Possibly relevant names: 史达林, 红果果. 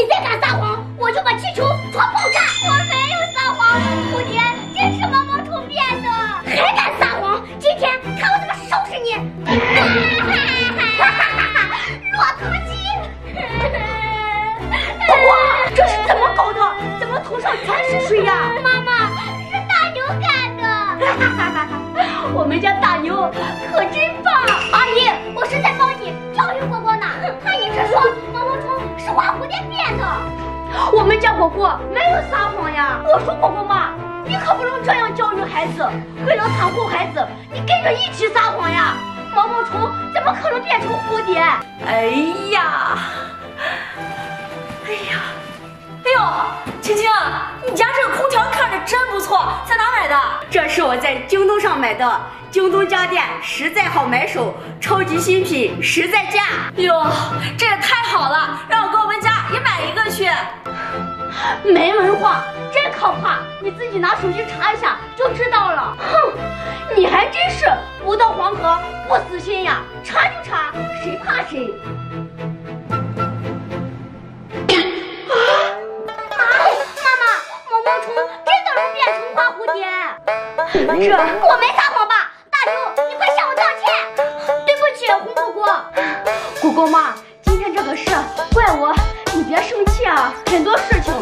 你再敢撒谎，我就把气球戳爆炸！我没有撒谎，蝴蝶，这是毛毛虫变的。还敢撒谎？今天看我怎么收拾你！哈哈哈哈！骆驼精！哇，这是怎么搞的？怎么头上全是水呀？妈妈，是大牛干的。哈哈哈哈！我们家大牛可真棒！阿姨，我是在帮你教育果果呢。看你这说。 是花蝴蝶变的，我们家果果没有撒谎呀！我说果果妈，你可不能这样教育孩子。为了袒护孩子，你跟着一起撒谎呀！毛毛虫怎么可能变成蝴蝶？哎呦，青青，你家这个空调看着真不错，在哪买的？这是我在京东上买的，京东家电实在好买手，超级新品，实在价。哟，这也太好了，让我给我们家也买一个去。没文化，真可怕！你自己拿手机查一下就知道了。哼，你还真是不到黄河不死心呀，查就查，谁怕谁？ 这我没撒谎吧，大牛，你快向我道歉，对不起，红果果。果果妈，今天这个事怪我，你别生气啊，很多事情